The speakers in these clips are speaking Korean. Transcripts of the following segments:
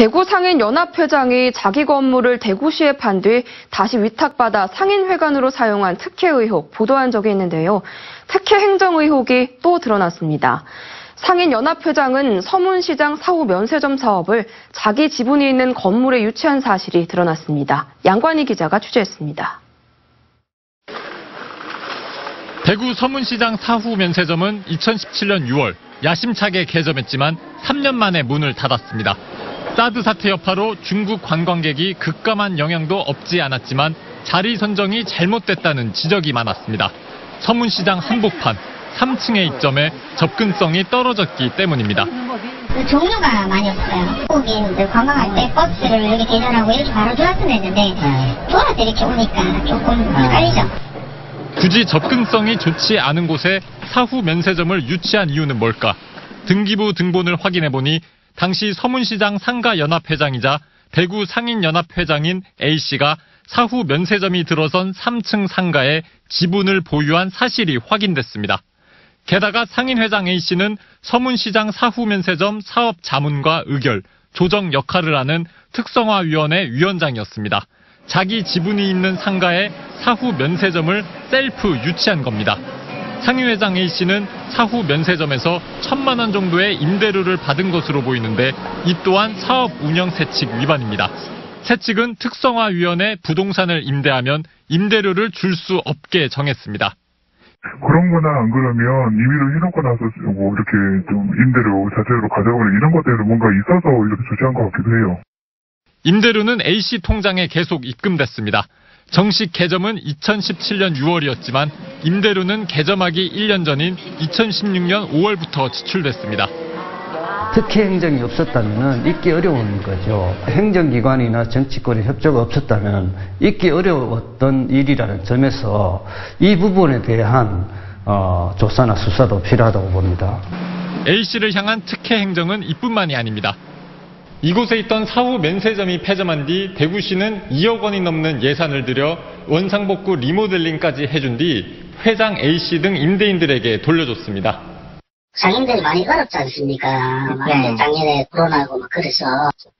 대구 상인연합회장이 자기 건물을 대구시에 판 뒤 다시 위탁받아 상인회관으로 사용한 특혜 의혹 보도한 적이 있는데요. 특혜 행정 의혹이 또 드러났습니다. 상인연합회장은 서문시장 사후 면세점 사업을 자기 지분이 있는 건물에 유치한 사실이 드러났습니다. 양관희 기자가 취재했습니다. 대구 서문시장 사후 면세점은 2017년 6월 야심차게 개점했지만 3년 만에 문을 닫았습니다. 사드 사태 여파로 중국 관광객이 급감한 영향도 없지 않았지만 자리 선정이 잘못됐다는 지적이 많았습니다. 서문시장 한복판 3층에 입점해 접근성이 떨어졌기 때문입니다. 종류가 많이 없어요. 한국인들 관광할 때 버스를 여기 대전하고 이렇게 바로 들어왔으면 했는데 돌아서 이렇게 오니까 조금 헷갈리죠. 굳이 접근성이 좋지 않은 곳에 사후 면세점을 유치한 이유는 뭘까? 등기부 등본을 확인해보니 당시 서문시장 상가연합회장이자 대구 상인연합회장인 A씨가 사후 면세점이 들어선 3층 상가에 지분을 보유한 사실이 확인됐습니다. 게다가 상인회장 A씨는 서문시장 사후 면세점 사업 자문과 의결, 조정 역할을 하는 특성화위원회 위원장이었습니다. 자기 지분이 있는 상가에 사후 면세점을 셀프 유치한 겁니다. 상인회장 A씨는 사후 면세점에서 1,000만 원 정도의 임대료를 받은 것으로 보이는데 이 또한 사업 운영 세칙 위반입니다. 세칙은 특성화위원회 부동산을 임대하면 임대료를 줄 수 없게 정했습니다. 그런 거나 안 그러면 임의로 해놓고 나서 뭐 이렇게 좀 임대료 자체로 가져가거나 이런 것들은 뭔가 있어서 이렇게 조치한 것 같기도 해요. 임대료는 A씨 통장에 계속 입금됐습니다. 정식 개점은 2017년 6월이었지만 임대료는 개점하기 1년 전인 2016년 5월부터 지출됐습니다. 특혜 행정이 없었다면 있기 어려운 거죠. 행정기관이나 정치권의 협조가 없었다면 있기 어려웠던 일이라는 점에서 이 부분에 대한 조사나 수사도 필요하다고 봅니다. A씨를 향한 특혜 행정은 이뿐만이 아닙니다. 이곳에 있던 사후 면세점이 폐점한 뒤 대구시는 2억 원이 넘는 예산을 들여 원상복구 리모델링까지 해준 뒤 회장 A씨 등 임대인들에게 돌려줬습니다. 상인들이 많이 어렵지 않습니까? 작년에 코로나고 막 그래서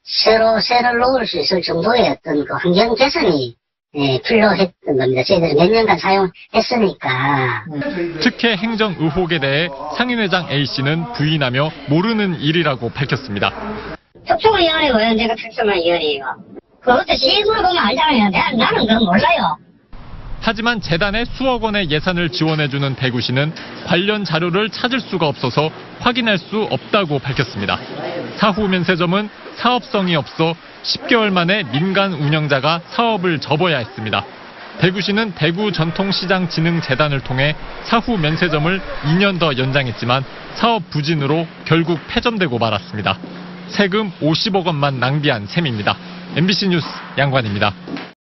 새로 세를 놓을 수 있을 정도의 어떤 그 환경 개선이 필요했던 겁니다. 저희들이 몇 년간 사용했으니까. 특혜 행정 의혹에 대해 상인회장 A씨는 부인하며 모르는 일이라고 밝혔습니다. 특성화위원회고요. 내가 특성화위원회예요. 그것도 실물로 보면 알잖아요. 나는 그건 몰라요. 하지만 재단에 수억 원의 예산을 지원해주는 대구시는 관련 자료를 찾을 수가 없어서 확인할 수 없다고 밝혔습니다. 사후 면세점은 사업성이 없어 10개월 만에 민간 운영자가 사업을 접어야 했습니다. 대구시는 대구전통시장진흥재단을 통해 사후 면세점을 2년 더 연장했지만 사업 부진으로 결국 폐점되고 말았습니다. 세금 50억 원만 낭비한 셈입니다. MBC 뉴스 양관희입니다.